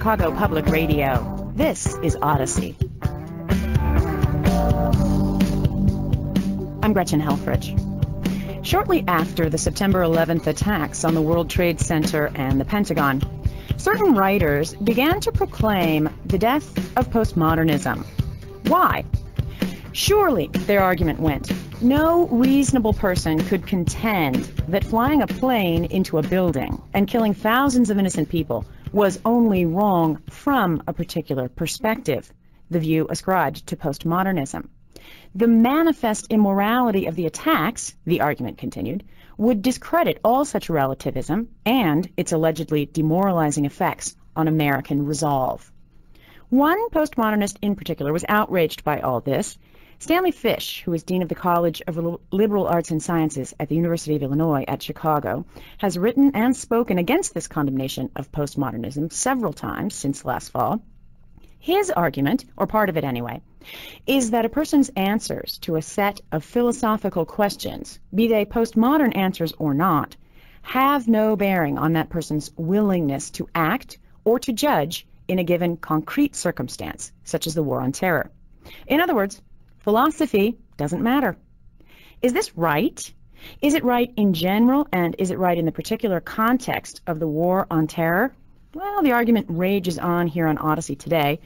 Chicago Public Radio. This is Odyssey. I'm Gretchen Helfrich. Shortly after the September 11th attacks on the World Trade Center and the Pentagon, certain writers began to proclaim the death of postmodernism. Why? Surely, their argument went, no reasonable person could contend that flying a plane into a building and killing thousands of innocent people was only wrong from a particular perspective, the view ascribed to postmodernism. The manifest immorality of the attacks, the argument continued, would discredit all such relativism and its allegedly demoralizing effects on American resolve. One postmodernist in particular was outraged by all this, Stanley Fish, who is Dean of the College of Liberal Arts and Sciences at the University of Illinois at Chicago, has written and spoken against this condemnation of postmodernism several times since last fall. His argument, or part of it anyway, is that a person's answers to a set of philosophical questions, be they postmodern answers or not, have no bearing on that person's willingness to act or to judge in a given concrete circumstance, such as the war on terror. In other words, philosophy doesn't matter. Is this right? Is it right in general, and is it right in the particular context of the war on terror? Well, the argument rages on here on Odyssey today.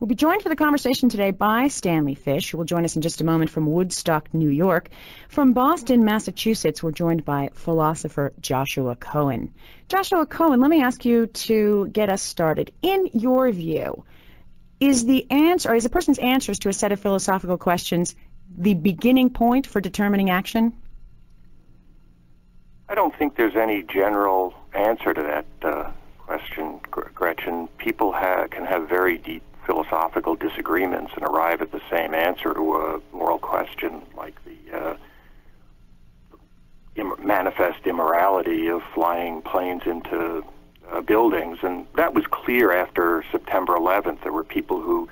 We'll be joined for the conversation today by Stanley Fish, who will join us in just a moment from Woodstock, New York. From Boston, Massachusetts, we're joined by philosopher Joshua Cohen. Joshua Cohen, let me ask you to get us started. In your view, is a person's answers to a set of philosophical questions the beginning point for determining action? I don't think there's any general answer to that question, Gretchen. People can have very deep philosophical disagreements and arrive at the same answer to a moral question like the manifest immorality of flying planes into buildings, and that was clear after September 11th. There were people who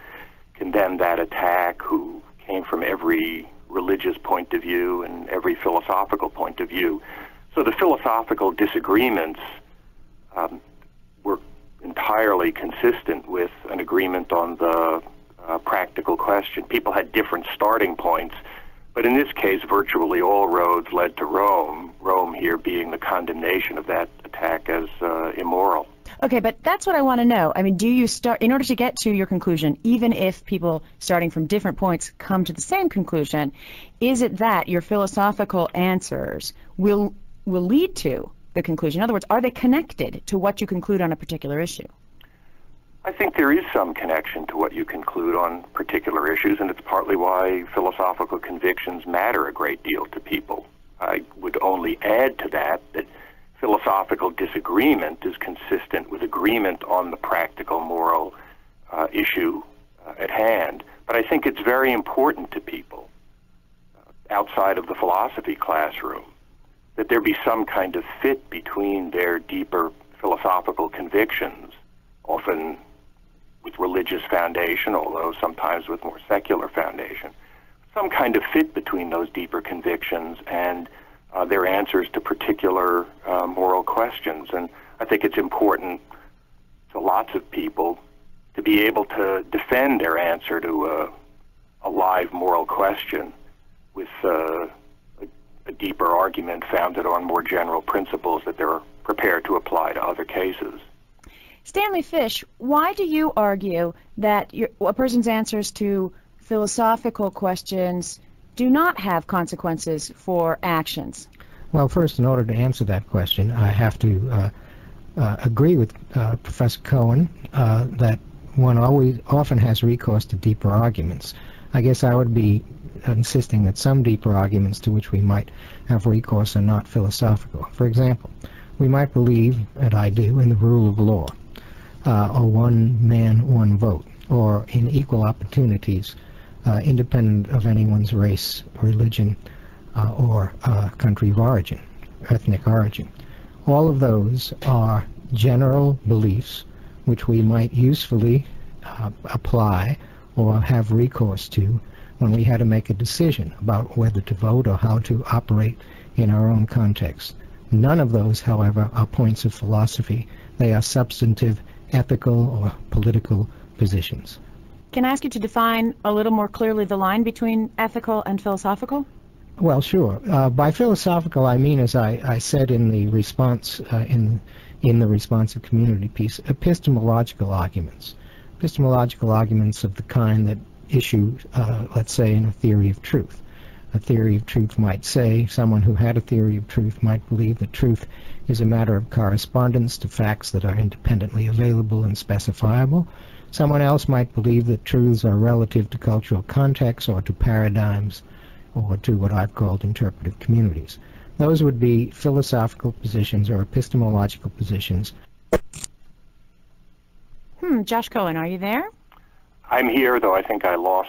condemned that attack who came from every religious point of view and every philosophical point of view. So the philosophical disagreements were entirely consistent with an agreement on the practical question. People had different starting points, but in this case, virtually all roads led to Rome, Rome here being the condemnation of that attack as immoral. Okay, but that's what I want to know. I mean, do you start, in order to get to your conclusion, even if people starting from different points come to the same conclusion, is it that your philosophical answers will lead to the conclusion? In other words, are they connected to what you conclude on a particular issue? I think there is some connection to what you conclude on particular issues, and it's partly why philosophical convictions matter a great deal to people. I would only add to that philosophical disagreement is consistent with agreement on the practical moral issue at hand. But I think it's very important to people outside of the philosophy classroom that there be some kind of fit between their deeper philosophical convictions, often with religious foundation, although sometimes with more secular foundation, some kind of fit between those deeper convictions and their answers to particular moral questions. And I think it's important to lots of people to be able to defend their answer to a live moral question with a deeper argument founded on more general principles that they're prepared to apply to other cases. Stanley Fish, why do you argue that a person's answers to philosophical questions do not have consequences for actions? Well, first, in order to answer that question, I have to agree with Professor Cohen that one often has recourse to deeper arguments. I guess I would be insisting that some deeper arguments to which we might have recourse are not philosophical. For example, we might believe, and I do, in the rule of law, or one man, one vote, or in equal opportunities, independent of anyone's race, religion, or country of origin, ethnic origin. All of those are general beliefs which we might usefully apply or have recourse to when we had to make a decision about whether to vote or how to operate in our own context. None of those, however, are points of philosophy. They are substantive ethical or political positions. Can I ask you to define a little more clearly the line between ethical and philosophical? Well, sure. By philosophical, I mean, as I said in the response in the responsive community piece, epistemological arguments. Epistemological arguments of the kind that issue, let's say, in a theory of truth. A theory of truth might say, someone who had a theory of truth might believe that truth is a matter of correspondence to facts that are independently available and specifiable. Someone else might believe that truths are relative to cultural contexts or to paradigms or to what I've called interpretive communities. Those would be philosophical positions or epistemological positions. Josh Cohen, are you there? I'm here, though I think I lost...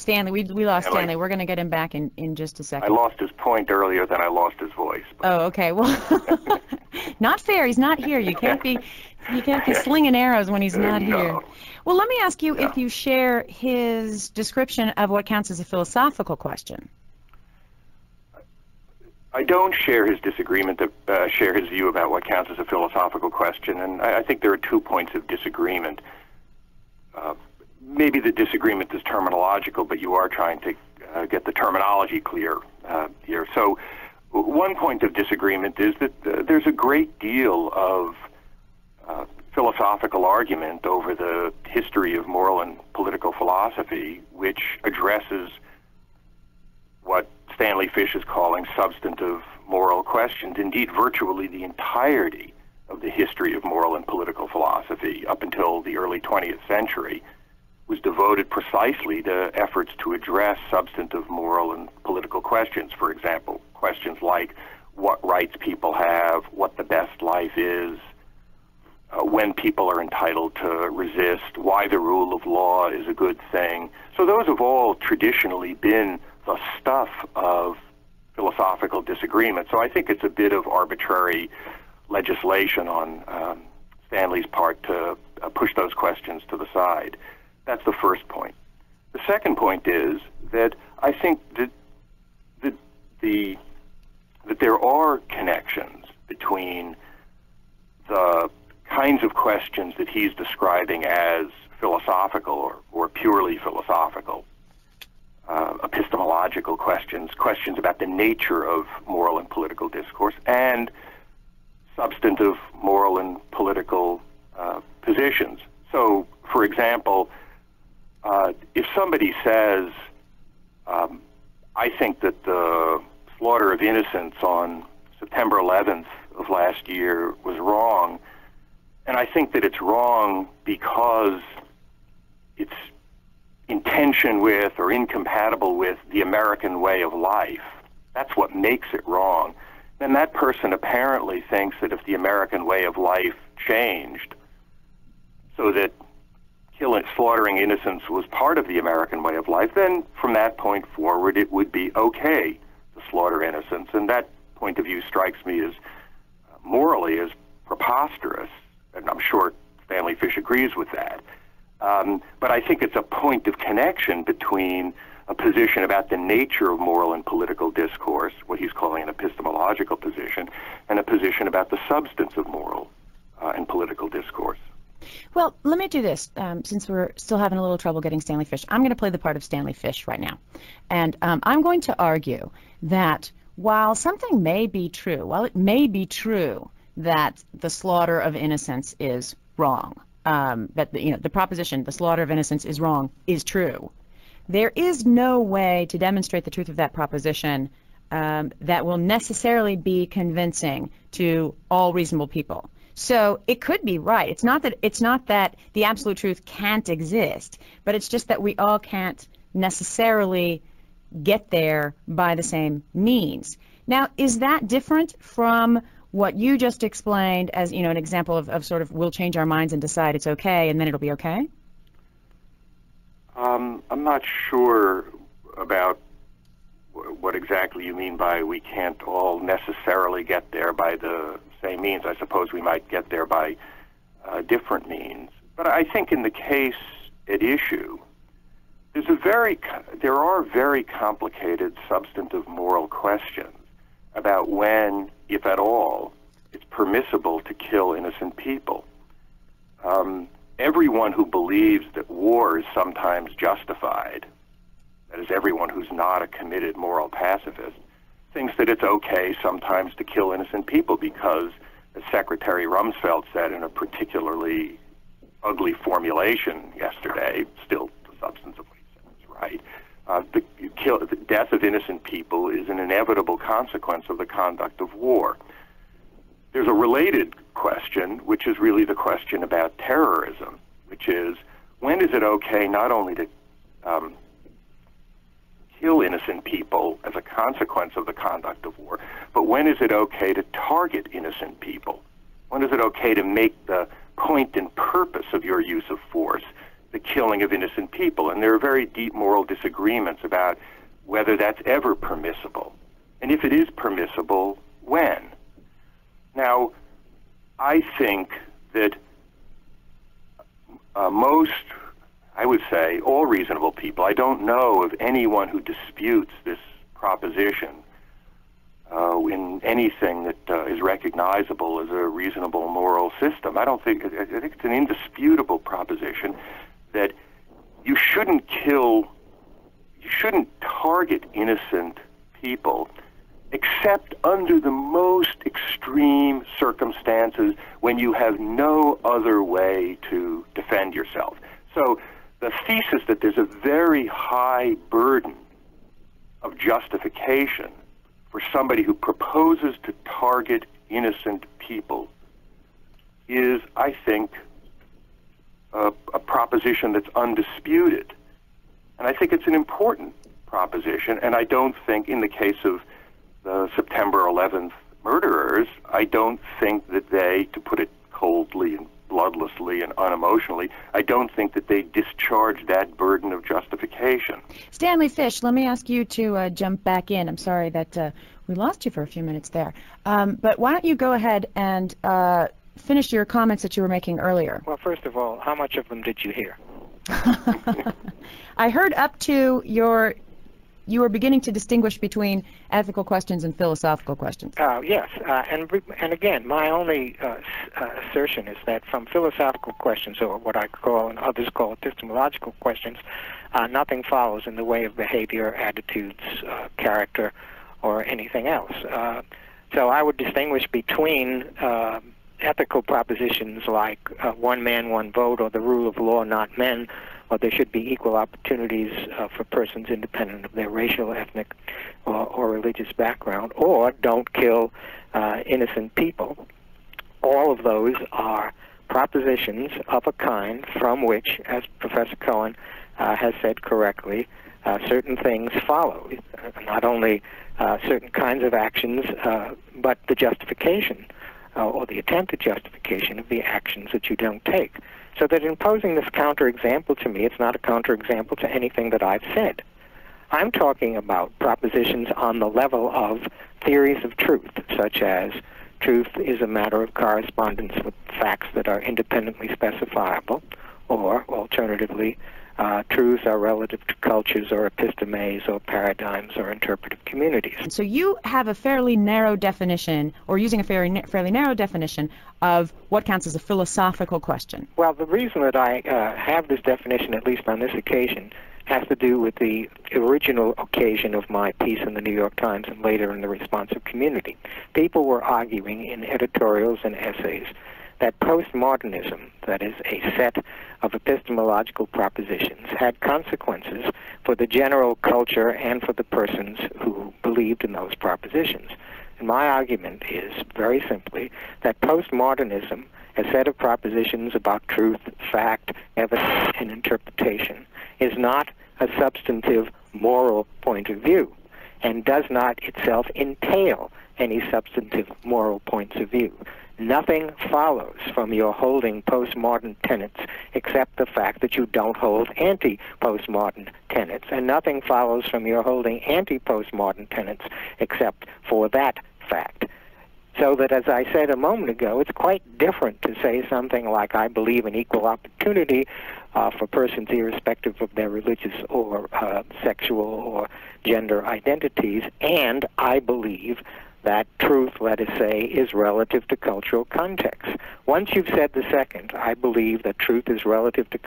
Stanley, we lost Stanley. We're going to get him back in just a second. I lost his point earlier than I lost his voice. But. Oh, okay. Well, not fair. He's not here. You can't be slinging arrows when he's not here. Well, let me ask you if you share his description of what counts as a philosophical question. I don't share his disagreement, share his view about what counts as a philosophical question, and I think there are 2 points of disagreement. Maybe the disagreement is terminological, but you are trying to get the terminology clear here. So one point of disagreement is that there's a great deal of philosophical argument over the history of moral and political philosophy, which addresses what Stanley Fish is calling substantive moral questions. Indeed, virtually the entirety of the history of moral and political philosophy up until the early 20th century was devoted precisely to efforts to address substantive moral and political questions. For example, questions like what rights people have, what the best life is, when people are entitled to resist, why the rule of law is a good thing. So those have all traditionally been the stuff of philosophical disagreement. So I think it's a bit of arbitrary legislation on Stanley's part to push those questions to the side. That's the first point. The second point is that I think that there are connections between the kinds of questions that he's describing as philosophical or purely philosophical, epistemological questions, questions about the nature of moral and political discourse, and substantive moral and political positions. So, for example, if somebody says, I think that the slaughter of innocents on September 11th of last year was wrong, and I think that it's wrong because it's in tension with or incompatible with the American way of life, that's what makes it wrong, then that person apparently thinks that if the American way of life changed so that slaughtering innocents was part of the American way of life, then from that point forward it would be okay to slaughter innocents. And that point of view strikes me as morally as preposterous, and I'm sure Stanley Fish agrees with that. But I think it's a point of connection between a position about the nature of moral and political discourse, what he's calling an epistemological position, and a position about the substance of moral and political discourse. Well, let me do this, since we're still having a little trouble getting Stanley Fish. I'm going to play the part of Stanley Fish right now. And I'm going to argue that while something may be true, while it may be true that the slaughter of innocents is wrong, that the proposition, the slaughter of innocents is wrong, is true, there is no way to demonstrate the truth of that proposition that will necessarily be convincing to all reasonable people. So it could be right. It's not that the absolute truth can't exist, but it's just that we all can't necessarily get there by the same means. Now, is that different from what you just explained as, an example of sort of we'll change our minds and decide it's okay and then it'll be okay? I'm not sure about what exactly you mean by we can't all necessarily get there by the same means. I suppose we might get there by different means. But I think in the case at issue, there are very complicated substantive moral questions about when, if at all, it's permissible to kill innocent people. Everyone who believes that war is sometimes justified, that is, everyone who's not a committed moral pacifist, thinks that it's okay sometimes to kill innocent people because, as Secretary Rumsfeld said in a particularly ugly formulation yesterday, still the substance of what he said is right, the death of innocent people is an inevitable consequence of the conduct of war. There's a related question, which is really the question about terrorism, which is, when is it okay not only to kill innocent people as a consequence of the conduct of war, but when is it okay to target innocent people? When is it okay to make the point and purpose of your use of force the killing of innocent people? And there are very deep moral disagreements about whether that's ever permissible. And if it is permissible, when? Now, I think that I would say, all reasonable people, I don't know of anyone who disputes this proposition in anything that is recognizable as a reasonable moral system. I think it's an indisputable proposition that you shouldn't target innocent people except under the most extreme circumstances when you have no other way to defend yourself. So the thesis that there's a very high burden of justification for somebody who proposes to target innocent people is, I think, a proposition that's undisputed. And I think it's an important proposition, and I don't think, in the case of the September 11th murderers, I don't think that they, to put it coldly and bloodlessly and unemotionally, I don't think that they discharge that burden of justification. Stanley Fish, let me ask you to jump back in. I'm sorry that we lost you for a few minutes there. But why don't you go ahead and finish your comments that you were making earlier. Well, first of all, how much of them did you hear? I heard up to your... You were beginning to distinguish between ethical questions and philosophical questions. Yes, and again, my only assertion is that from philosophical questions, or what I call and others call epistemological questions, nothing follows in the way of behavior, attitudes, character, or anything else. So I would distinguish between ethical propositions like one man, one vote, or the rule of law, not men, or there should be equal opportunities for persons independent of their racial, ethnic, or religious background, or don't kill innocent people. All of those are propositions of a kind from which, as Professor Cohen has said correctly, certain things follow, not only certain kinds of actions, but the justification or the attempted justification of the actions that you don't take. So that imposing this counterexample to me, it's not a counterexample to anything that I've said. I'm talking about propositions on the level of theories of truth, such as truth is a matter of correspondence with facts that are independently specifiable, or alternatively, truths are relative to cultures or epistemes or paradigms or interpretive communities. So you have a fairly narrow definition, or using a fairly narrow definition, of what counts as a philosophical question. Well, the reason that I have this definition, at least on this occasion, has to do with the original occasion of my piece in the New York Times and later in the Responsive Community. People were arguing in editorials and essays that postmodernism, that is, a set of epistemological propositions, had consequences for the general culture and for the persons who believed in those propositions. And my argument is, very simply, that postmodernism, a set of propositions about truth, fact, evidence, and interpretation, is not a substantive moral point of view, and does not itself entail any substantive moral points of view. Nothing follows from your holding postmodern tenets except the fact that you don't hold anti-postmodern tenets, and nothing follows from your holding anti-postmodern tenets except for that fact. So that, as I said a moment ago, it's quite different to say something like, I believe in equal opportunity for persons irrespective of their religious or sexual or gender identities, and I believe that truth, let us say, is relative to cultural context. Once you've said the second, I believe that truth is relative to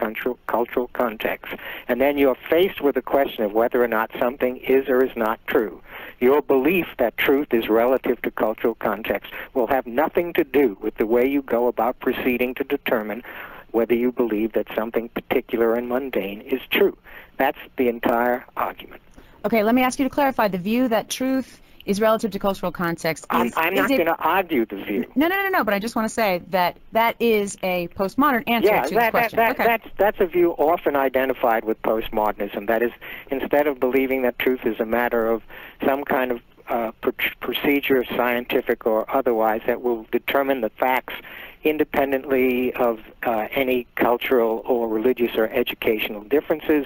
cultural context, and then you're faced with the question of whether or not something is or is not true, your belief that truth is relative to cultural context will have nothing to do with the way you go about proceeding to determine whether you believe that something particular and mundane is true. That's the entire argument. Okay, let me ask you to clarify the view that truth is relative to cultural context. I'm not going to argue the view. No, but I just want to say that that is a postmodern answer to the question. That's a view often identified with postmodernism. That is, instead of believing that truth is a matter of some kind of procedure, scientific or otherwise, that will determine the facts independently of any cultural or religious or educational differences,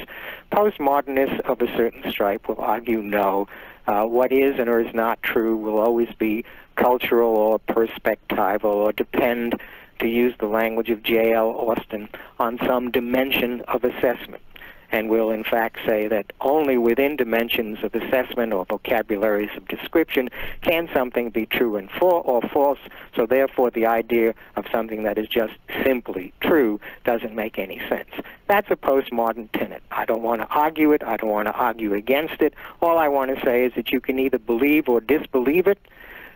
postmodernists of a certain stripe will argue no. What is and or is not true will always be cultural or perspectival or depend, to use the language of J.L. Austin, on some dimension of assessment, and will in fact say that only within dimensions of assessment or vocabularies of description can something be true and or false, so therefore the idea of something that is just simply true doesn't make any sense. That's a postmodern tenet. I don't want to argue it. I don't want to argue against it. All I want to say is that you can either believe or disbelieve it,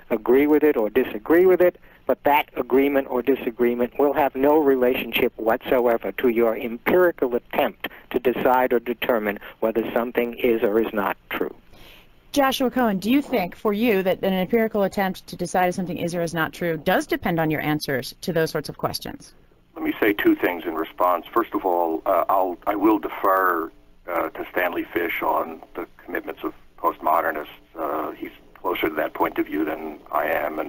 agree with it or disagree with it, but that agreement or disagreement will have no relationship whatsoever to your empirical attempt to decide or determine whether something is or is not true. Joshua Cohen, do you think, for you, that an empirical attempt to decide if something is or is not true does depend on your answers to those sorts of questions? Let me say two things in response. First of all, I will defer to Stanley Fish on the commitments of postmodernists. He's closer to that point of view than I am,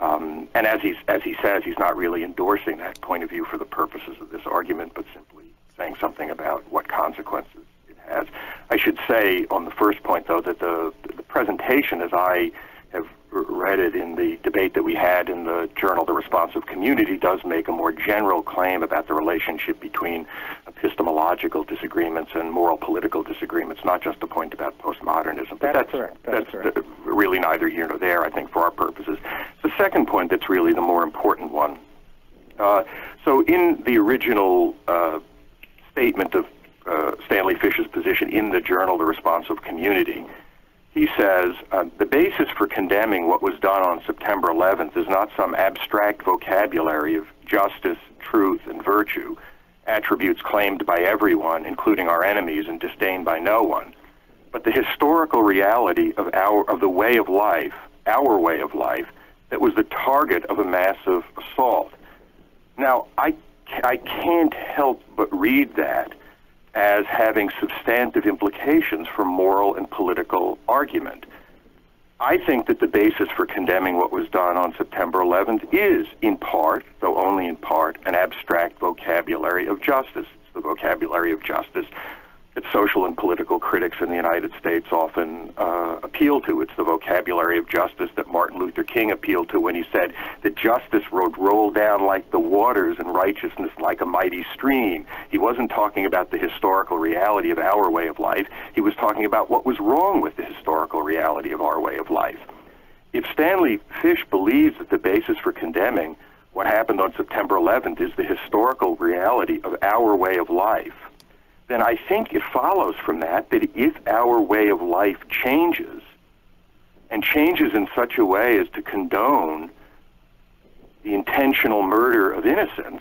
and as he says, he's not really endorsing that point of view for the purposes of this argument, but simply saying something about what consequences it has. I should say on the first point, though, that the presentation, as I have read it in the debate that we had in the journal The Responsive Community, does make a more general claim about the relationship between epistemological disagreements and moral political disagreements, not just the point about postmodernism. But that's correct. That's really neither here nor there, I think, for our purposes. The second point that's really the more important one. So in the original statement of Stanley Fish's position in the journal The Responsive Community, he says, the basis for condemning what was done on September 11th is not some abstract vocabulary of justice, truth, and virtue, attributes claimed by everyone, including our enemies, and disdained by no one, but the historical reality of our way of life, that was the target of a massive assault. Now, I can't help but read that as having substantive implications for moral and political argument. I think that the basis for condemning what was done on September 11th is, in part, though only in part, an abstract vocabulary of justice. It's the vocabulary of justice that social and political critics in the United States often appeal to. It's the vocabulary of justice that Martin Luther King appealed to when he said that justice would roll down like the waters and righteousness like a mighty stream. He wasn't talking about the historical reality of our way of life. He was talking about what was wrong with the historical reality of our way of life. If Stanley Fish believes that the basis for condemning what happened on September 11th is the historical reality of our way of life, then I think it follows from that that if our way of life changes, and changes in such a way as to condone the intentional murder of innocence,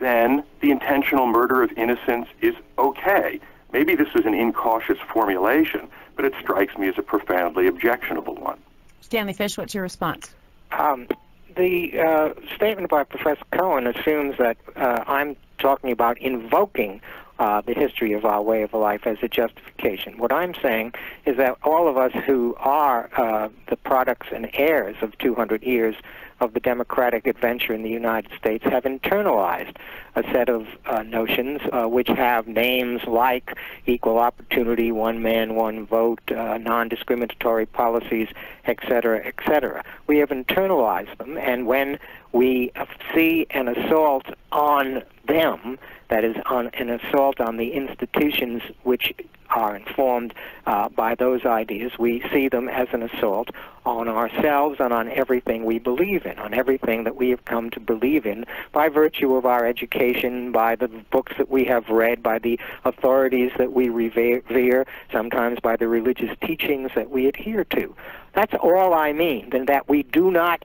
then the intentional murder of innocence is okay. Maybe this is an incautious formulation, but it strikes me as a profoundly objectionable one. Stanley Fish, what's your response? The statement by Professor Cohen assumes that I'm talking about invoking the history of our way of life as a justification. What I'm saying is that all of us who are the products and heirs of 200 years of the democratic adventure in the United States have internalized a set of notions which have names like equal opportunity, one man, one vote, non-discriminatory policies, etc., etc. We have internalized them, and when we see an assault on them, that is, an assault on the institutions which are informed by those ideas, we see them as an assault on ourselves and on everything we believe in, on everything that we have come to believe in by virtue of our education, by the books that we have read, by the authorities that we revere, sometimes by the religious teachings that we adhere to. That's all I mean, and that we do not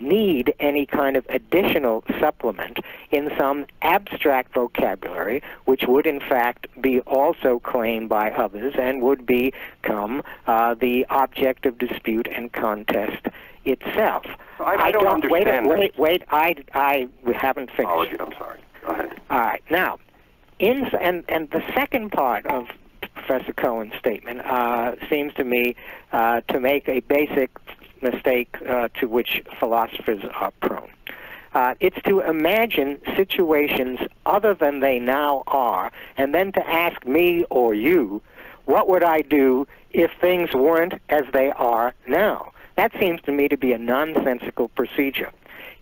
need any kind of additional supplement in some abstract vocabulary which would in fact be also claimed by others and would become the object of dispute and contest itself. I don't understand. Wait, I haven't finished. Apology, I'm sorry. Go ahead. All right. Now, and the second part of Professor Cohen's statement seems to me to make a basic mistake to which philosophers are prone. It's to imagine situations other than they now are, and then to ask me or you, what would I do if things weren't as they are now? That seems to me to be a nonsensical procedure.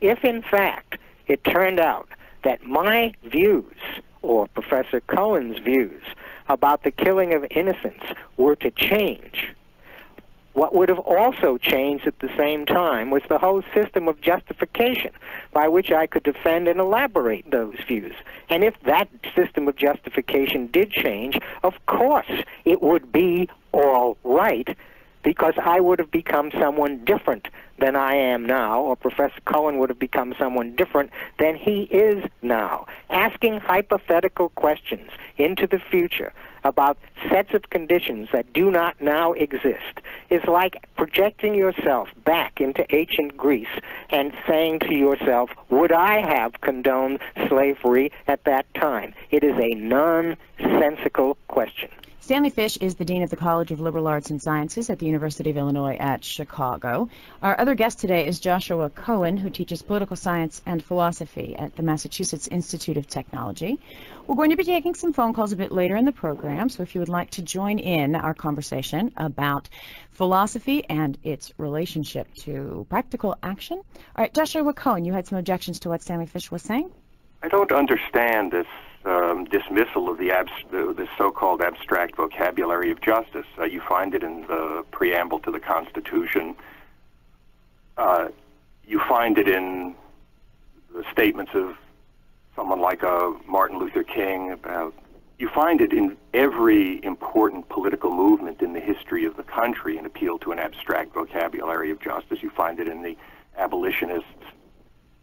If in fact it turned out that my views or Professor Cohen's views about the killing of innocents were to change, what would have also changed at the same time was the whole system of justification by which I could defend and elaborate those views. And if that system of justification did change, of course it would be all right, because I would have become someone different than I am now, or Professor Cohen would have become someone different than he is now. Asking hypothetical questions into the future about sets of conditions that do not now exist is like projecting yourself back into ancient Greece and saying to yourself, would I have condoned slavery at that time? It is a nonsensical question. Stanley Fish is the Dean of the College of Liberal Arts and Sciences at the University of Illinois at Chicago. Our other guest today is Joshua Cohen, who teaches political science and philosophy at the Massachusetts Institute of Technology. We're going to be taking some phone calls a bit later in the program, so if you would like to join in our conversation about philosophy and its relationship to practical action. All right, Joshua Cohen, you had some objections to what Stanley Fish was saying? I don't understand this dismissal of the so-called abstract vocabulary of justice. You find it in the preamble to the Constitution. You find it in the statements of someone like Martin Luther King. You find it in every important political movement in the history of the country, an appeal to an abstract vocabulary of justice. You find it in the abolitionists.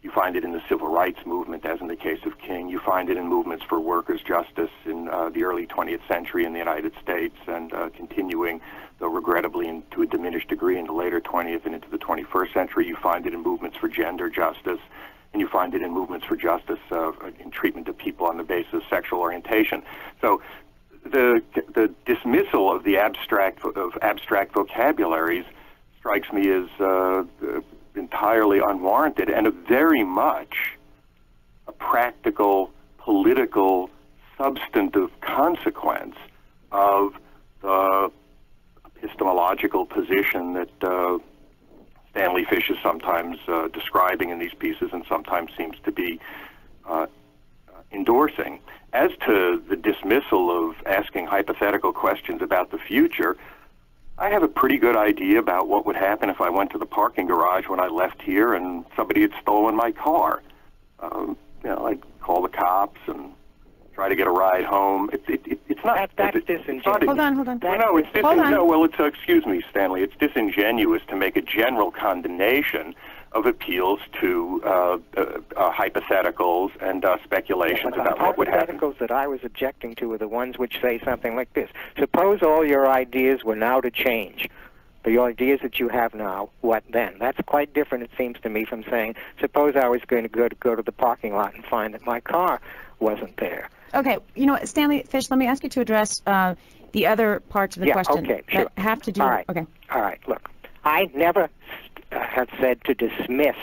You find it in the civil rights movement, as in the case of King. You find it in movements for workers' justice in the early 20th century in the United States, and continuing, though regrettably to a diminished degree, in the later 20th and into the 21st century. You find it in movements for gender justice, and you find it in movements for justice in treatment of people on the basis of sexual orientation. So the dismissal of the abstract vocabularies strikes me as entirely unwarranted, and a very much a practical, political, substantive consequence of the epistemological position that Stanley Fish is sometimes describing in these pieces and sometimes seems to be endorsing. As to the dismissal of asking hypothetical questions about the future, I have a pretty good idea about what would happen if I went to the parking garage when I left here and somebody had stolen my car. You know, I'd call the cops and try to get a ride home. It's not... That's disingenuous. Hold on. Excuse me, Stanley. It's disingenuous to make a general condemnation of appeals to hypotheticals and speculations about what would happen. The hypotheticals that I was objecting to were the ones which say something like this. Suppose all your ideas were now to change. The ideas that you have now, what then? That's quite different, it seems to me, from saying, suppose I was going to go to the parking lot and find that my car wasn't there. Okay, you know, Stanley Fish, let me ask you to address the other parts of the question that have to do... All right. Okay. All right, look, I never... have said to dismiss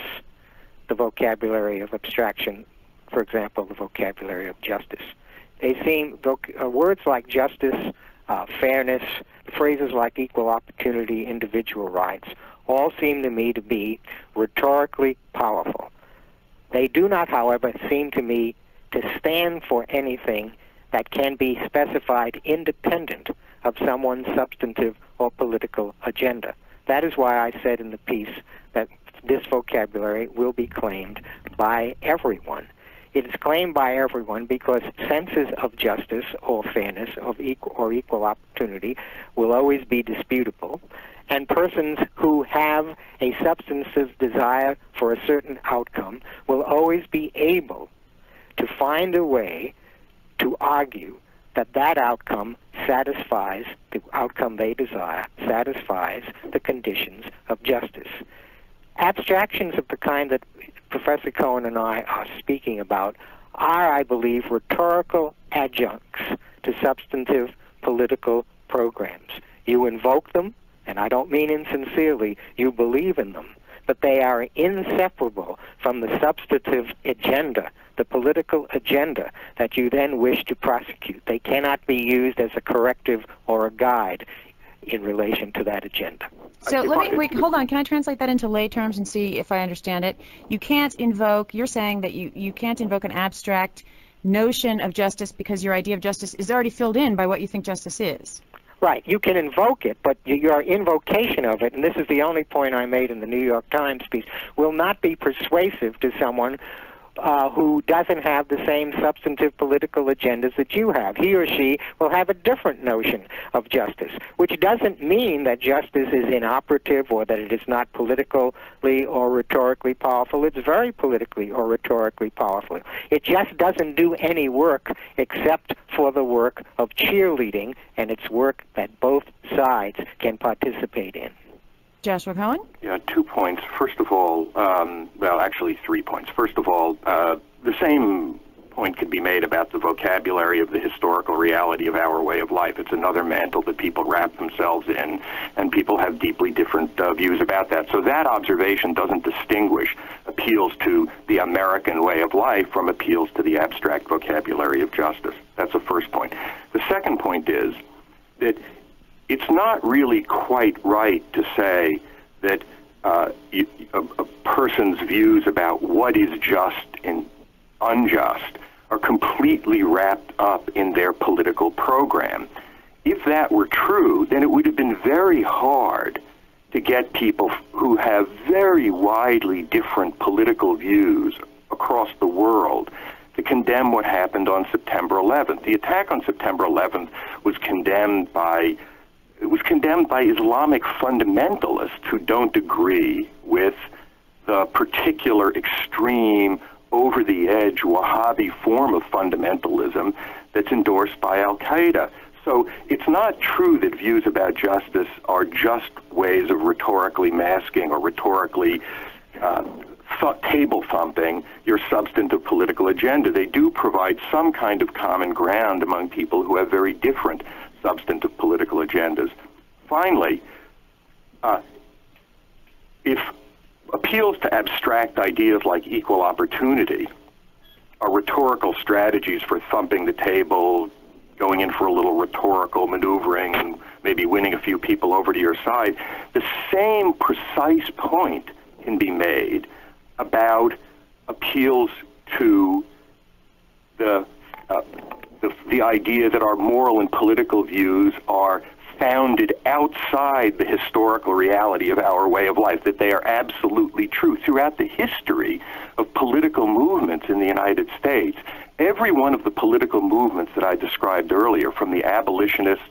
the vocabulary of abstraction, for example, the vocabulary of justice. They seem, words like justice, fairness, phrases like equal opportunity, individual rights, all seem to me to be rhetorically powerful. They do not, however, seem to me to stand for anything that can be specified independent of someone's substantive or political agenda. That is why I said in the piece that this vocabulary will be claimed by everyone. It is claimed by everyone because senses of justice or fairness or equal opportunity will always be disputable, and persons who have a substantive desire for a certain outcome will always be able to find a way to argue that that outcome satisfies, the outcome they desire, satisfies the conditions of justice. Abstractions of the kind that Professor Cohen and I are speaking about are, I believe, rhetorical adjuncts to substantive political programs. You invoke them, and I don't mean insincerely, you believe in them, but they are inseparable from the substantive agenda, the political agenda that you then wish to prosecute. They cannot be used as a corrective or a guide in relation to that agenda. So let me, wait, hold on, can I translate that into lay terms and see if I understand it? You can't invoke, you're saying that you can't invoke an abstract notion of justice because your idea of justice is already filled in by what you think justice is. Right, you can invoke it, but your invocation of it, and this is the only point I made in the New York Times piece, will not be persuasive to someone who doesn't have the same substantive political agendas that you have. He or she will have a different notion of justice, which doesn't mean that justice is inoperative or that it is not politically or rhetorically powerful. It's very politically or rhetorically powerful. It just doesn't do any work except for the work of cheerleading, and it's work that both sides can participate in. Joshua Cohen? Yeah, 2 points. First of all, well, actually 3 points. First of all, the same point could be made about the vocabulary of the historical reality of our way of life. It's another mantle that people wrap themselves in, and people have deeply different views about that. So that observation doesn't distinguish appeals to the American way of life from appeals to the abstract vocabulary of justice. That's the first point. The second point is that it's not really quite right to say that a person's views about what is just and unjust are completely wrapped up in their political program. If that were true, then it would have been very hard to get people who have very widely different political views across the world to condemn what happened on September 11th. The attack on September 11th was condemned by Islamic fundamentalists who don't agree with the particular extreme, over-the-edge Wahhabi form of fundamentalism that's endorsed by Al-Qaeda. So it's not true that views about justice are just ways of rhetorically masking or rhetorically table thumping your substantive political agenda. They do provide some kind of common ground among people who have very different substantive political agendas. Finally, if appeals to abstract ideas like equal opportunity are rhetorical strategies for thumping the table, going in for a little rhetorical maneuvering, and maybe winning a few people over to your side, the same precise point can be made about appeals to the idea that our moral and political views are founded outside the historical reality of our way of life, that they are absolutely true. Throughout the history of political movements in the United States, every one of the political movements that I described earlier, from the abolitionists,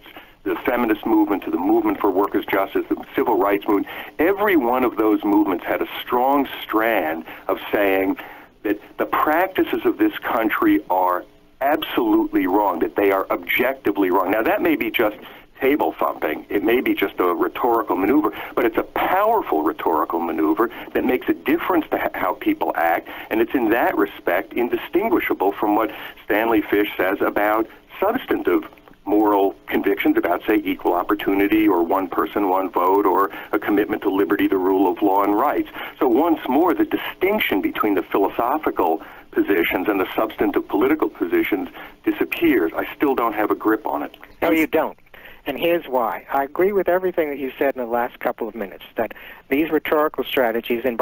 the feminist movement, to the movement for workers' justice, the civil rights movement, every one of those movements had a strong strand of saying that the practices of this country are absolutely wrong, that they are objectively wrong. Now, that may be just table thumping. It may be just a rhetorical maneuver, but it's a powerful rhetorical maneuver that makes a difference to how people act, and it's in that respect indistinguishable from what Stanley Fish says about substantive moral convictions about, say, equal opportunity or one person, one vote, or a commitment to liberty, the rule of law, and rights. So once more, the distinction between the philosophical positions and the substantive political positions disappears. I still don't have a grip on it. No, you don't. And here's why. I agree with everything that you said in the last couple of minutes, that these rhetorical strategies, and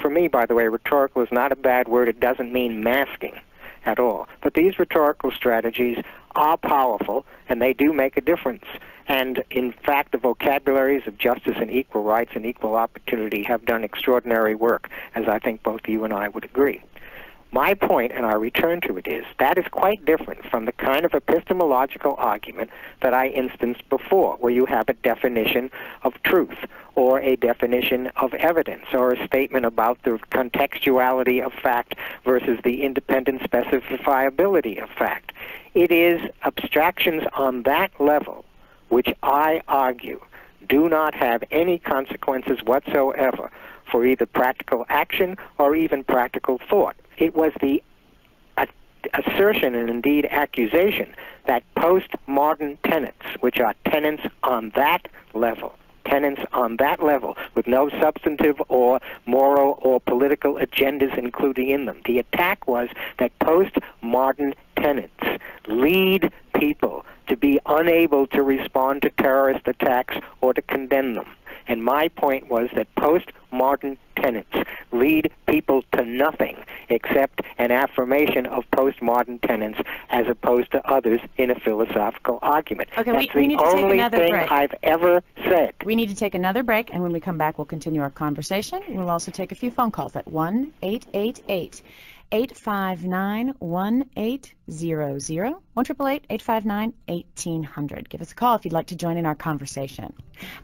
for me, by the way, rhetorical is not a bad word. It doesn't mean masking at all. But these rhetorical strategies are powerful, and they do make a difference. And in fact, the vocabularies of justice and equal rights and equal opportunity have done extraordinary work, as I think both you and I would agree. My point, and I return to it, is that is quite different from the kind of epistemological argument that I instanced before, where you have a definition of truth, or a definition of evidence, or a statement about the contextuality of fact versus the independent specifiability of fact. It is abstractions on that level which I argue do not have any consequences whatsoever for either practical action or even practical thought. It was the assertion and indeed accusation that postmodern tenets, which are tenets on that level, with no substantive or moral or political agendas including in them. The attack was that postmodern tenets lead people to be unable to respond to terrorist attacks or to condemn them. And my point was that postmodern tenets lead people to nothing except an affirmation of postmodern tenets as opposed to others in a philosophical argument. Okay, that's we need to take another break. That's the only thing I've ever said. We need to take another break, and when we come back, we'll continue our conversation. We'll also take a few phone calls at 1-888-859-1800, 1-888-859-1800. Give us a call if you'd like to join in our conversation.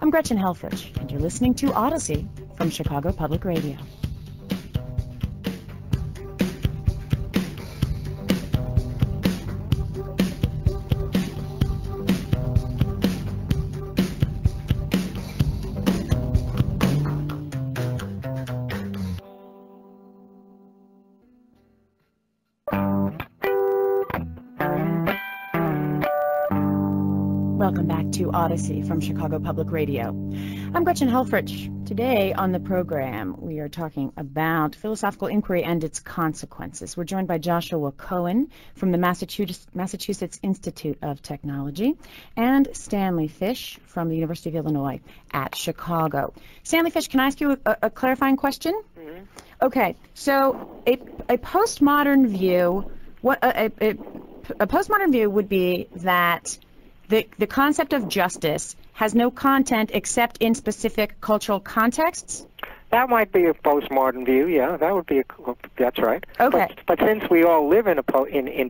I'm Gretchen Helfrich, and you're listening to Odyssey from Chicago Public Radio. Welcome back to Odyssey from Chicago Public Radio. I'm Gretchen Helfrich. Today on the program, we are talking about philosophical inquiry and its consequences. We're joined by Joshua Cohen from the Massachusetts Institute of Technology and Stanley Fish from the University of Illinois at Chicago. Stanley Fish, can I ask you a clarifying question? Mm-hmm. Okay, so a postmodern view, would be that the concept of justice has no content except in specific cultural contexts? That might be a postmodern view, yeah. That would be that's right. Okay. But since we all live in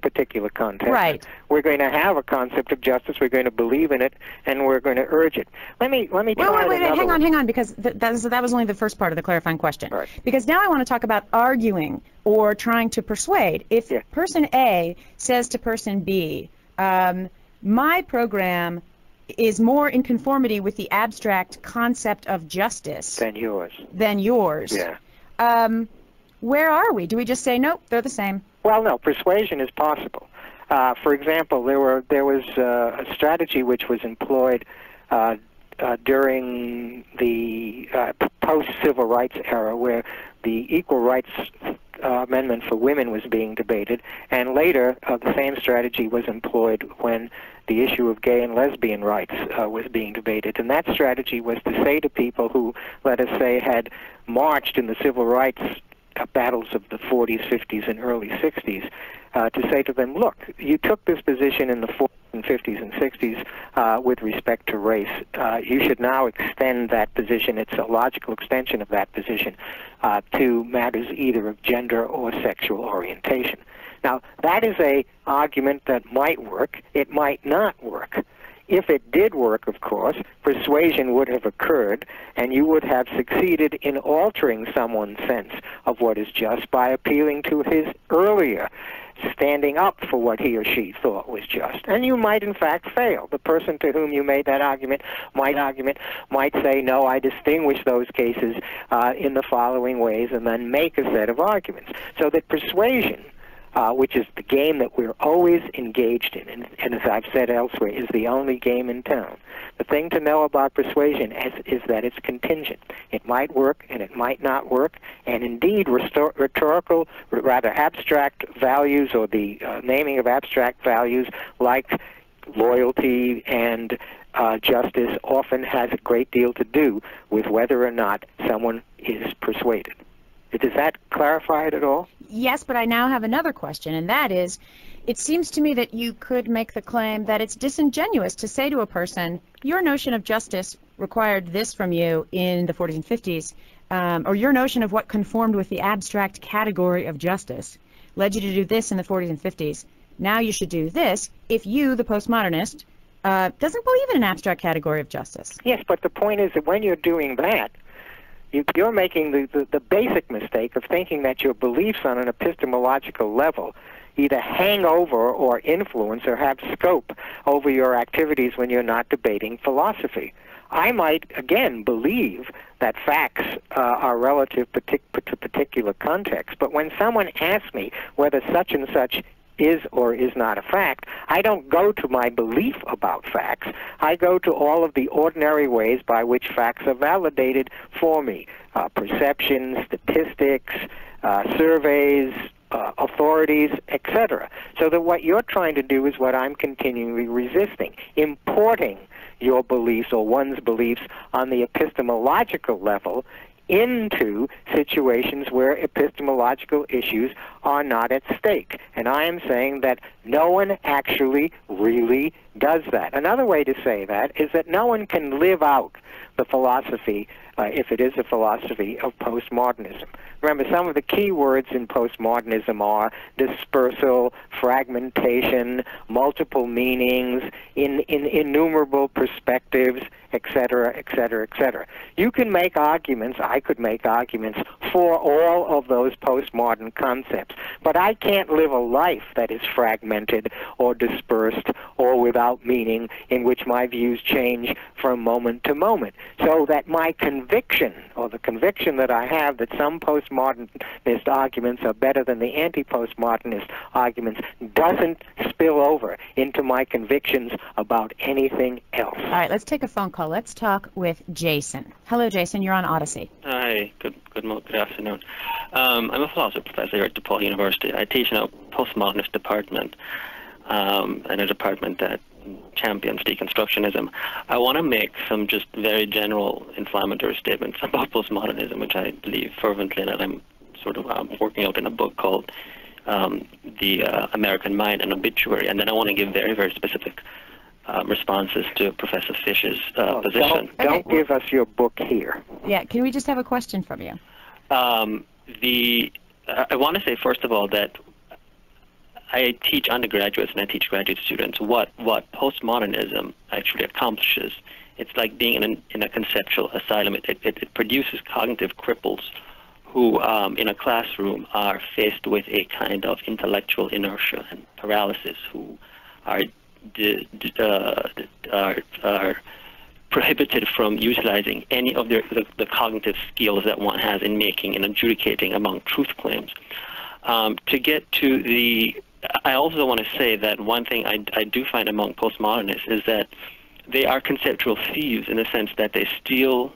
particular contexts, right, we're going to have a concept of justice. We're going to believe in it, and we're going to urge it. Let me. Wait, hang on, because that was only the first part of the clarifying question. Right. Because now I want to talk about arguing or trying to persuade. If person A says to person B, my program is more in conformity with the abstract concept of justice than yours. Yeah. Where are we? Do we just say, nope, they're the same? Well, no, persuasion is possible. For example, there was a strategy which was employed during the post-civil rights era, where the equal rights amendment for women was being debated, and later the same strategy was employed when the issue of gay and lesbian rights was being debated. And that strategy was to say to people who, let us say, had marched in the civil rights battles of the 40s, 50s, and early 60s, to say to them, look, you took this position in the 40s and 50s and 60s with respect to race. You should now extend that position. It's a logical extension of that position to matters either of gender or sexual orientation. Now, that is an argument that might work. It might not work. If it did work, of course, persuasion would have occurred, and you would have succeeded in altering someone's sense of what is just by appealing to his earlier standing up for what he or she thought was just. And you might, in fact, fail. The person to whom you made that argument might say, no, I distinguish those cases in the following ways, and then make a set of arguments. So that persuasion, which is the game that we're always engaged in, and as I've said elsewhere, is the only game in town. The thing to know about persuasion is that it's contingent. It might work and it might not work, and indeed abstract values, or the naming of abstract values like loyalty and justice, often has a great deal to do with whether or not someone is persuaded. Does that clarify it at all? Yes, but I now have another question, and that is, It seems to me that you could make the claim that it's disingenuous to say to a person, your notion of justice required this from you in the 40s and 50s, or your notion of what conformed with the abstract category of justice led you to do this in the 40s and 50s. Now you should do this if you, the postmodernist, doesn't believe in an abstract category of justice. Yes, but the point is that when you're doing that, you're making the basic mistake of thinking that your beliefs on an epistemological level either hang over or influence or have scope over your activities when you're not debating philosophy. I might, again, believe that facts are relative to particular contexts, but when someone asks me whether such and such is or is not a fact, I don't go to my belief about facts. I go to all of the ordinary ways by which facts are validated for me. Perception, statistics, surveys, authorities, etc. So that what you're trying to do is what I'm continually resisting, importing your beliefs or one's beliefs on the epistemological level into situations where epistemological issues are not at stake. And I am saying that no one actually really does that. Another way to say that is that no one can live out the philosophy, if it is a philosophy, of postmodernism. Remember, some of the key words in postmodernism are dispersal, fragmentation, multiple meanings, innumerable perspectives, etc., etc., etc. You can make arguments, I could make arguments for all of those postmodern concepts, but I can't live a life that is fragmented or dispersed or without meaning, in which my views change from moment to moment. So that my conviction, or the conviction that I have that some postmodernist arguments are better than the anti-postmodernist arguments, doesn't spill over into my convictions about anything else. All right, let's take a phone call. Let's talk with Jason. Hello, Jason. You're on Odyssey. Hi. Good afternoon. I'm a philosophy professor here at DePaul University. I teach in a postmodernist department, and a department that champions deconstructionism. I want to make some just very general inflammatory statements about postmodernism, which I believe fervently, and that I'm sort of working out in a book called The American Mind, an Obituary. And then I want to give very, very specific responses to Professor Fish's position. Don't give us your book here. Yeah, can we just have a question from you? I want to say, first of all, that I teach undergraduates and I teach graduate students what postmodernism actually accomplishes. It's like being in a conceptual asylum. It produces cognitive cripples who, in a classroom, are faced with a kind of intellectual inertia and paralysis, who are prohibited from utilizing any of the cognitive skills that one has in making and adjudicating among truth claims. I also want to say that one thing I do find among postmodernists is that they are conceptual thieves, in the sense that they steal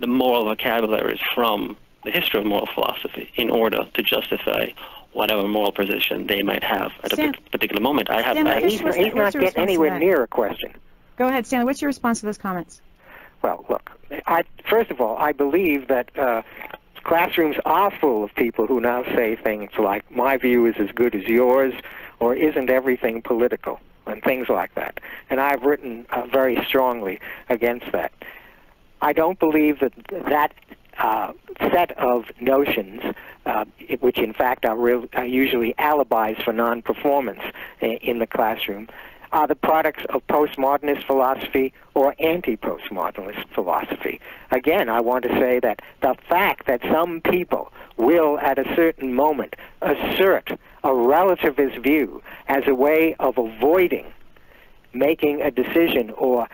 the moral vocabularies from the history of moral philosophy in order to justify whatever moral position they might have at a particular moment. He's not getting anywhere near a question. Go ahead, Stanley. What's your response to those comments? Well, look, first of all, I believe that classrooms are full of people who now say things like, my view is as good as yours, or isn't everything political, and things like that. And I've written very strongly against that. I don't believe that that set of notions, which in fact are usually alibis for non-performance in the classroom, are the products of postmodernist philosophy or anti-postmodernist philosophy. Again, I want to say that the fact that some people will, at a certain moment, assert a relativist view as a way of avoiding making a decision or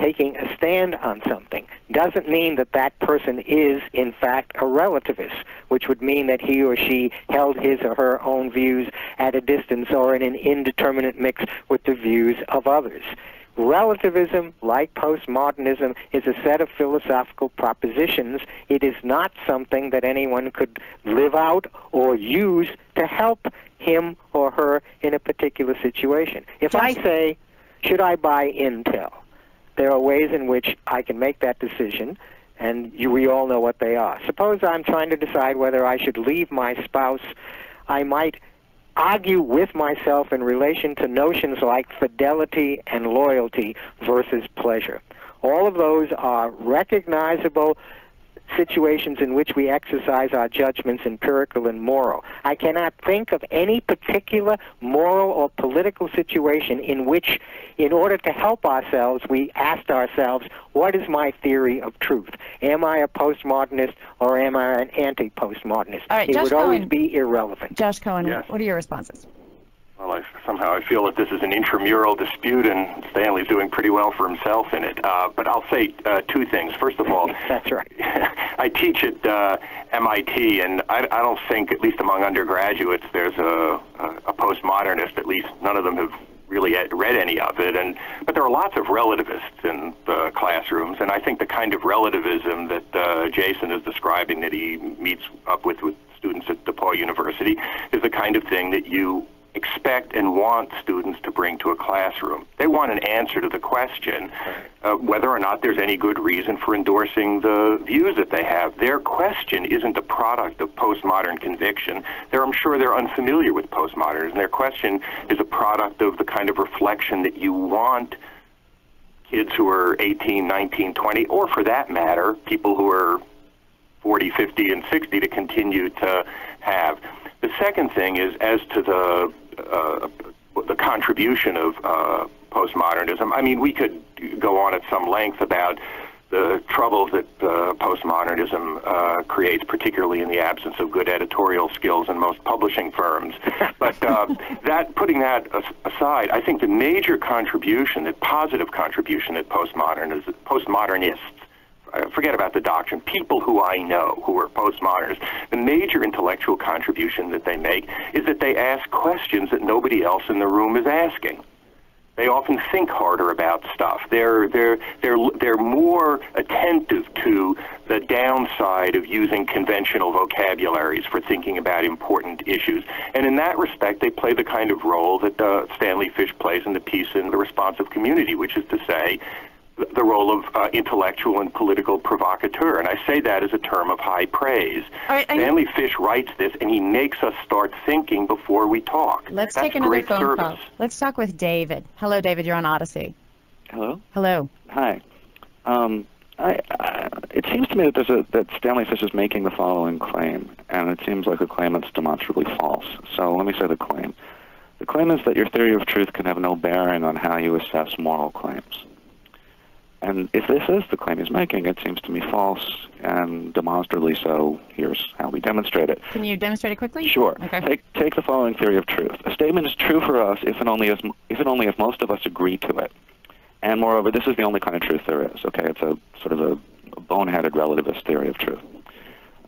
taking a stand on something doesn't mean that that person is, in fact, a relativist, which would mean that he or she held his or her own views at a distance or in an indeterminate mix with the views of others. Relativism, like postmodernism, is a set of philosophical propositions. It is not something that anyone could live out or use to help him or her in a particular situation. If I say, should I buy Intel? There are ways in which I can make that decision, and we all know what they are. Suppose I'm trying to decide whether I should leave my spouse. I might argue with myself in relation to notions like fidelity and loyalty versus pleasure. All of those are recognizable situations in which we exercise our judgments, empirical and moral. I cannot think of any particular moral or political situation in which, in order to help ourselves, we asked ourselves, what is my theory of truth? Am I a postmodernist or am I an anti-postmodernist? All right, it would always be irrelevant. Josh Cohen, yes. What are your responses? Well, somehow I feel that this is an intramural dispute, and Stanley's doing pretty well for himself in it. But I'll say two things. First of all, that's right. I teach at MIT, and I don't think, at least among undergraduates, there's a postmodernist. At least none of them have really read any of it. But there are lots of relativists in the classrooms, and I think the kind of relativism that Jason is describing that he meets up with students at DePaul University is the kind of thing that you expect and want students to bring to a classroom. They want an answer to the question whether or not there's any good reason for endorsing the views that they have. Their question isn't the product of postmodern conviction. I'm sure they're unfamiliar with postmodernism. Their question is a product of the kind of reflection that you want kids who are 18, 19, 20, or for that matter, people who are 40, 50, and 60 to continue to have. The second thing is as to the contribution of postmodernism. I mean, we could go on at some length about the troubles that postmodernism creates, particularly in the absence of good editorial skills in most publishing firms. But putting that aside, I think the major contribution, the positive contribution that postmodernists, forget about the doctrine, people who I know who are postmodernists, the major intellectual contribution that they make is that they ask questions that nobody else in the room is asking. They often think harder about stuff. They're more attentive to the downside of using conventional vocabularies for thinking about important issues. And in that respect, they play the kind of role that Stanley Fish plays in the piece in The Responsive Community, which is to say, the role of intellectual and political provocateur, and I say that as a term of high praise. Stanley Fish writes this, and he makes us start thinking before we talk. Let's take another phone call. Let's talk with David. Hello, David. You're on Odyssey. Hello. Hello. Hi. It seems to me that Stanley Fish is making the following claim, and it seems like a claim that's demonstrably false. So let me say the claim. The claim is that your theory of truth can have no bearing on how you assess moral claims. And if this is the claim he's making, it seems to me false and demonstrably so. Here's how we demonstrate it. Can you demonstrate it quickly? Sure. Okay. Take the following theory of truth. A statement is true for us if and only if most of us agree to it. And moreover, this is the only kind of truth there is. Okay, it's a sort of a boneheaded relativist theory of truth.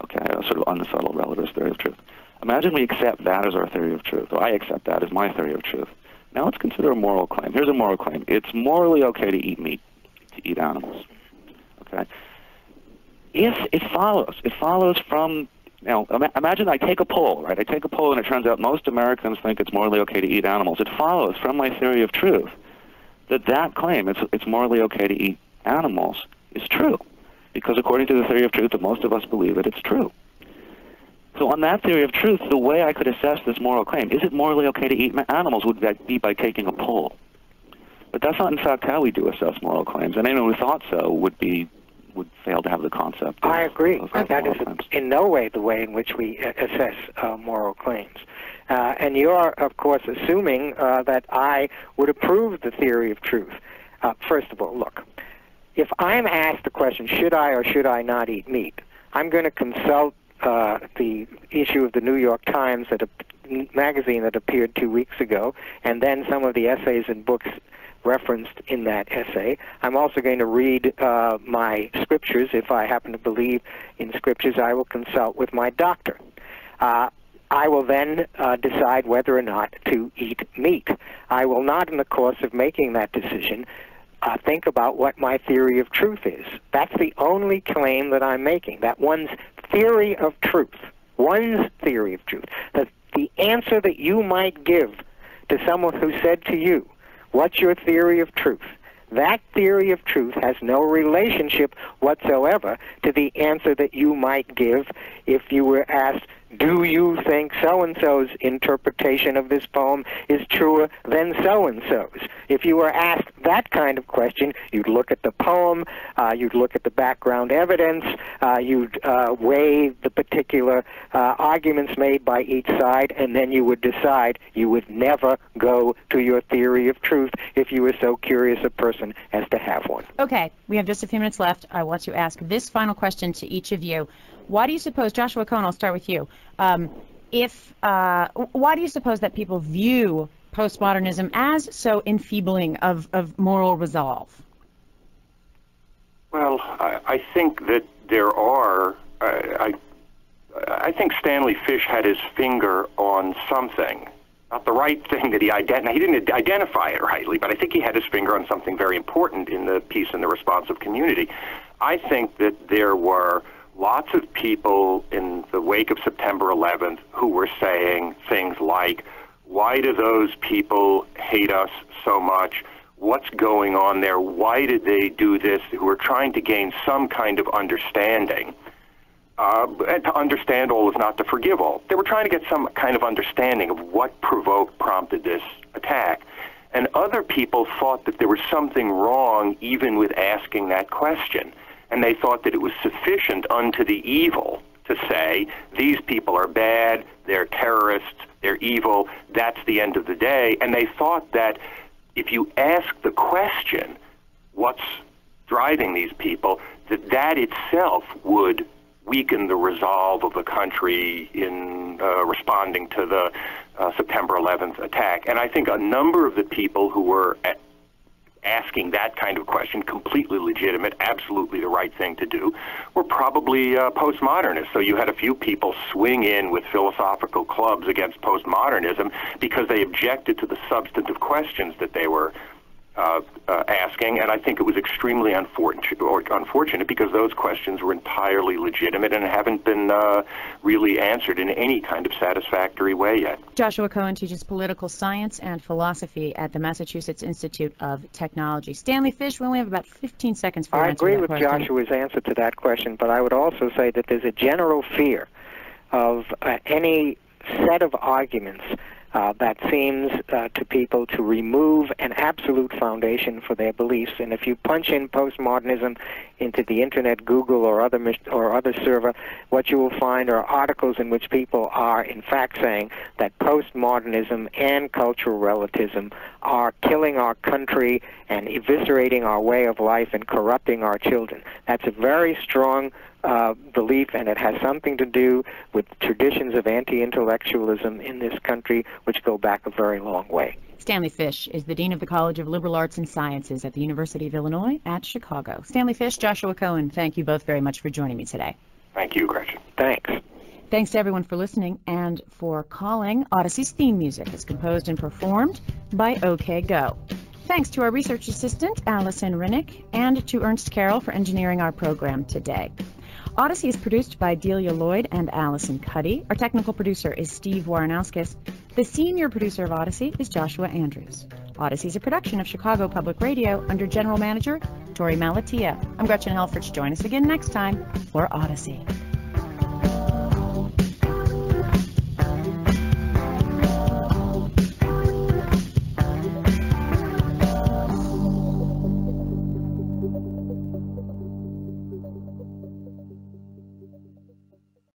Okay, a sort of unsubtle relativist theory of truth. Imagine we accept that as our theory of truth, or I accept that as my theory of truth. Now let's consider a moral claim. Here's a moral claim. It's morally okay to eat meat. To eat animals. Okay. If it follows from, you know, imagine I take a poll, right? I take a poll and it turns out most Americans think it's morally okay to eat animals. It follows from my theory of truth that that claim, it's morally okay to eat animals, is true. Because according to the theory of truth that most of us believe it, it's true. So on that theory of truth, the way I could assess this moral claim, is it morally okay to eat animals, would that be by taking a poll. But that's not, in fact, how we do assess moral claims, and anyone who thought so would fail to have the concept. I agree. That is in no way the way in which we assess moral claims. And you are, of course, assuming that I would approve the theory of truth. First of all, look, if I'm asked the question, should I or should I not eat meat, I'm going to consult the issue of the New York Times, that magazine that appeared 2 weeks ago, and then some of the essays and books referenced in that essay. I'm also going to read my scriptures. If I happen to believe in scriptures, I will consult with my doctor. I will then decide whether or not to eat meat. I will not, in the course of making that decision, think about what my theory of truth is. That's the only claim that I'm making, that one's theory of truth, one's theory of truth, that the answer that you might give to someone who said to you, what's your theory of truth? That theory of truth has no relationship whatsoever to the answer that you might give if you were asked, do you think so-and-so's interpretation of this poem is truer than so-and-so's? If you were asked that kind of question, you'd look at the poem, you'd look at the background evidence, you'd weigh the particular arguments made by each side, and then you would decide. You would never go to your theory of truth if you were so curious a person as to have one. Okay, we have just a few minutes left. I want to ask this final question to each of you. Why do you suppose, Joshua Cohen, I'll start with you, why do you suppose that people view postmodernism as so enfeebling of moral resolve? Well, I think that there are, I think Stanley Fish had his finger on something, not the right thing that he identified. He didn't identify it rightly, but I think he had his finger on something very important in the piece in The Responsive Community. I think that there were lots of people in the wake of September 11th who were saying things like, why do those people hate us so much? What's going on there? Why did they do this? Who are trying to gain some kind of understanding. And to understand all is not to forgive all. They were trying to get some kind of understanding of what prompted this attack. And other people thought that there was something wrong even with asking that question. And they thought that it was sufficient unto the evil to say, these people are bad, they're terrorists, they're evil, that's the end of the day. And they thought that if you ask the question, what's driving these people, that itself would weaken the resolve of the country in responding to the September 11th attack. And I think a number of the people who were asking that kind of question, completely legitimate, absolutely the right thing to do, were probably postmodernists. So you had a few people swing in with philosophical clubs against postmodernism because they objected to the substantive questions that they were asking, and I think it was extremely unfortunate because those questions were entirely legitimate and haven't been really answered in any kind of satisfactory way yet. Joshua Cohen teaches political science and philosophy at the Massachusetts Institute of Technology. Stanley Fish, we only have about 15 seconds for you to answer that question. I agree with Joshua's answer to that question, but I would also say that there's a general fear of any set of arguments that seems to people to remove an absolute foundation for their beliefs. And if you punch in postmodernism into the internet, Google, or other server, what you will find are articles in which people are, in fact, saying that postmodernism and cultural relativism are killing our country and eviscerating our way of life and corrupting our children. That's a very strong belief, and it has something to do with traditions of anti-intellectualism in this country, which go back a very long way. Stanley Fish is the Dean of the College of Liberal Arts and Sciences at the University of Illinois at Chicago. Stanley Fish, Joshua Cohen, thank you both very much for joining me today. Thank you, Gretchen. Thanks. Thanks to everyone for listening and for calling. Odyssey's theme music is composed and performed by OK Go. Thanks to our research assistant, Allison Rinnick, and to Ernst Carroll for engineering our program today. Odyssey is produced by Delia Lloyd and Alison Cuddy. Our technical producer is Steve Waranowsky. The senior producer of Odyssey is Joshua Andrews. Odyssey is a production of Chicago Public Radio under general manager Tori Malatia. I'm Gretchen Helfrich. Join us again next time for Odyssey.